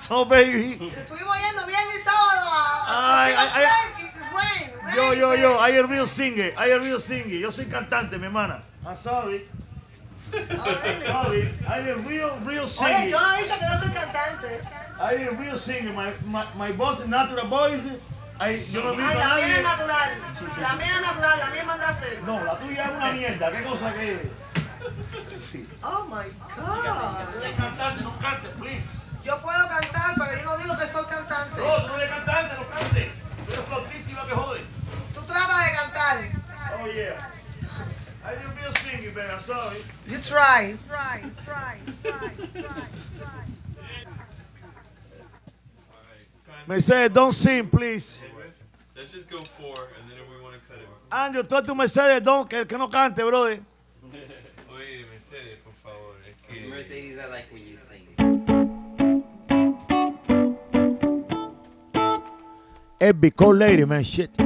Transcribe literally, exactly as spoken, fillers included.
so, baby. Estuvimos yendo viernes y sábado a I, I, I, Yo, yo, yo, I am real singer. I am real singer. Yo soy cantante, mi hermana. I'm sorry. I'm sorry. I am real, real singer. Oye, yo no he dicho que no soy cantante. I am real singer. My, my, my boss is natural voice. Ay, yo no vi a nadie. La mía es natural. La mía es natural. La mía manda a hacer. No, la tuya es una mierda. ¿Qué cosa que es? Sí. Oh, my God. Yo soy cantante, no cante, please. Yo puedo cantar, pero yo no digo que soy cantante. No, tú no eres cantante, no cante. Tú eres flautista y no te jode. Tú tratas de cantar. Oh, yeah. I didn't feel singing, baby. I'm sorry. You try. Try, try, try, try. Mercedes, don't sing, please. Let's just go four, and then we want to cut it. Andrew, talk to Mercedes, don't, que no cante, brother. Oye, Mercedes, por favor. Es que... Mercedes, I like when you sing. Every cold lady, man, shit.